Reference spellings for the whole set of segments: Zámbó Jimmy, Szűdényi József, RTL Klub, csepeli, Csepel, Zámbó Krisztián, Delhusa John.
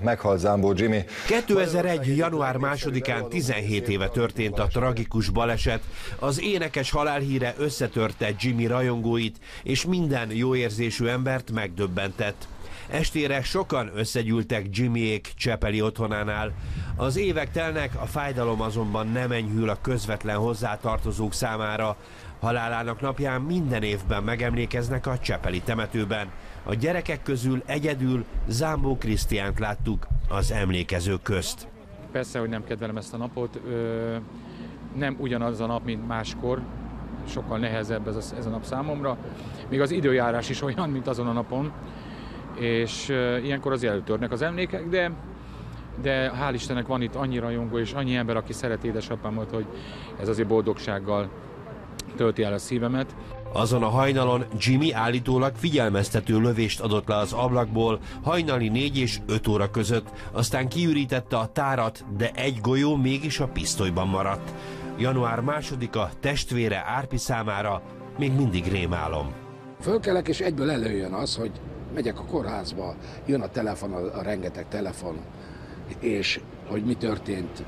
Meghalt Zámbó Jimmy. 2001. január 2-án 17 éve történt a tragikus baleset. Az énekes halálhíre összetörte Jimmy rajongóit, és minden jóérzésű embert megdöbbentett. Estére sokan összegyűltek Jimmyék csepeli otthonánál. Az évek telnek, a fájdalom azonban nem enyhül a közvetlen hozzátartozók számára. Halálának napján minden évben megemlékeznek a csepeli temetőben. A gyerekek közül egyedül Zámbó Krisztiánt láttuk az emlékezők közt. Persze, hogy nem kedvelem ezt a napot. Nem ugyanaz a nap, mint máskor. Sokkal nehezebb ez a nap számomra. Még az időjárás is olyan, mint azon a napon. És ilyenkor azért előtörnek az emlékek, de hál' Istennek van itt annyi rajongó és annyi ember, aki szeret édesapámat, hogy ez azért boldogsággal tölti el a szívemet. Azon a hajnalon Jimmy állítólag figyelmeztető lövést adott le az ablakból hajnali 4 és 5 óra között, aztán kiürítette a tárat, de egy golyó mégis a pisztolyban maradt. Január 2-a testvére Árpi számára még mindig rémálom. Fölkelek és egyből előjön az, hogy megyek a kórházba, jön a telefon, a rengeteg telefon, és hogy mi történt.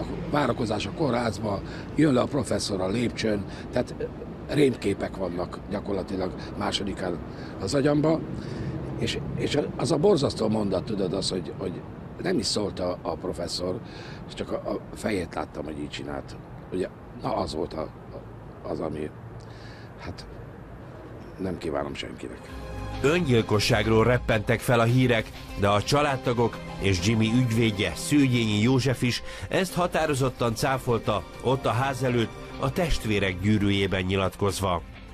A várakozás a kórházba, jön le a professzor a lépcsőn, tehát rémképek vannak gyakorlatilag másodikán az agyamba, és az a borzasztó mondat, tudod, az, hogy nem is szólt a professzor, csak a fejét láttam, hogy így csinált. Ugye, na az volt az, ami hát nem kívánom senkinek. Öngyilkosságról reppentek fel a hírek, de a családtagok és Jimmy ügyvédje, Szűdényi József is ezt határozottan cáfolta, ott a ház előtt, a testvérek gyűrűjében nyilatkozva.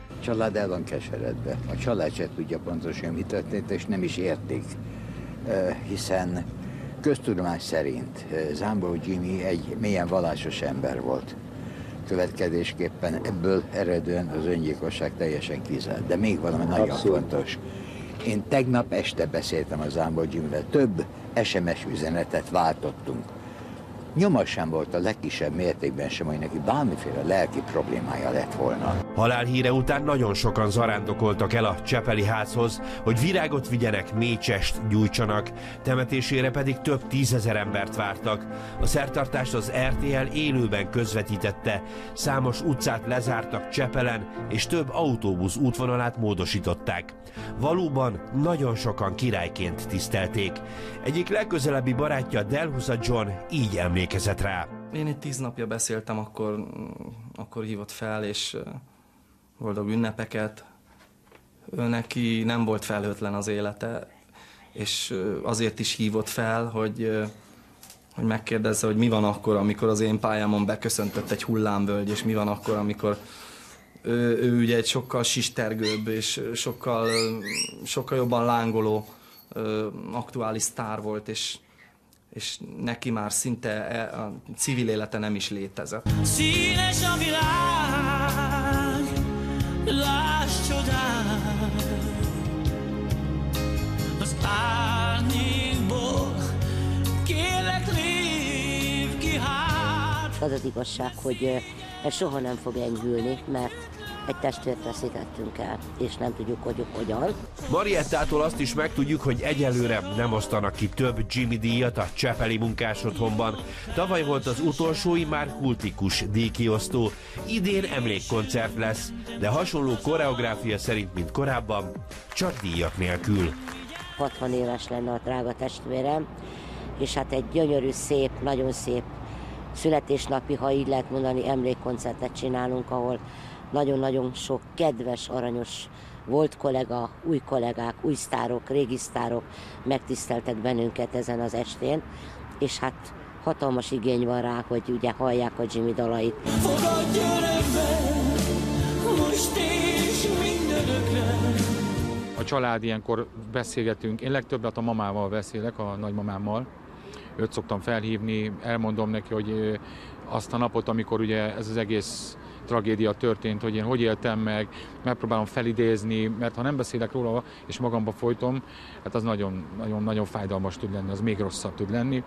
A család el van keseredve. A család se tudja pontosan, mi történt, és nem is értik, hiszen köztudomás szerint Zámbó Jimmy egy mélyen vallásos ember volt. Következésképpen ebből eredően az öngyilkosság teljesen kizárt. De még valami nagyon fontos. Én tegnap este beszéltem a Zámbó Jimmyvel, több SMS üzenetet váltottunk. Nyoma sem volt a legkisebb mértékben sem, hogy neki bármiféle lelki problémája lett volna. Halálhíre után nagyon sokan zarándokoltak el a csepeli házhoz, hogy virágot vigyenek, mécsest gyújtsanak. Temetésére pedig több tízezer embert vártak. A szertartást az RTL élőben közvetítette. Számos utcát lezártak Csepelen, és több autóbusz útvonalát módosították. Valóban nagyon sokan királyként tisztelték. Egyik legközelebbi barátja, Delhusa John így emlékezett. Én itt 10 napja beszéltem, akkor hívott fel, és boldog ünnepeket. Ő neki nem volt felhőtlen az élete, és azért is hívott fel, hogy megkérdezze, hogy mi van akkor, amikor az én pályámon beköszöntött egy hullámvölgy, és mi van akkor, amikor ő ugye egy sokkal sistergőbb és sokkal jobban lángoló aktuális sztár volt, és neki már szinte a civil élete nem is létezett. Színes a világ, láss csodát, az árnyékból kérlek lépj ki hát. Az az igazság, hogy ez soha nem fog enyhülni, mert egy testvért veszítettünk el, és nem tudjuk, hogy hogyan. Mariettától azt is megtudjuk, hogy egyelőre nem osztanak ki több Jimmy díjat a csepeli munkás otthonban. Tavaly volt az utolsó, immár kultikus díjkiosztó. Idén emlékkoncert lesz, de hasonló koreográfia szerint, mint korábban, csak díjak nélkül. 60 éves lenne a drága testvérem, és hát egy gyönyörű, szép, nagyon szép születésnapi, ha így lehet mondani, emlékkoncertet csinálunk, ahol nagyon-nagyon sok kedves, aranyos volt kollega, új kollégák, új sztárok, régi sztárok megtiszteltek bennünket ezen az estén, és hát hatalmas igény van rá, hogy ugye hallják a Jimmy dalait. Fogadj örökbe, most és mindenökre. A család ilyenkor beszélgetünk, én legtöbbet a mamával beszélek, a nagymamámmal. Őt szoktam felhívni, elmondom neki, hogy azt a napot, amikor ugye ez az egész tragédia történt, hogy én hogy éltem meg, megpróbálom felidézni, mert ha nem beszélek róla és magamba folytom, hát az nagyon fájdalmas tud lenni, az még rosszabb tud lenni.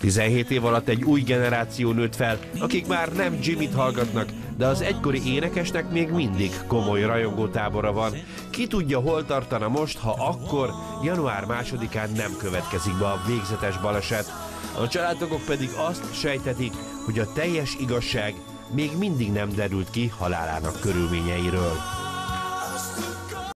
17 év alatt egy új generáció nőtt fel, akik már nem Jimmy-t hallgatnak, de az egykori énekesnek még mindig komoly rajongótábora van. Ki tudja, hol tartana most, ha akkor, január 2-án nem következik be a végzetes baleset. A családtagok pedig azt sejtetik, hogy a teljes igazság még mindig nem derült ki halálának körülményeiről.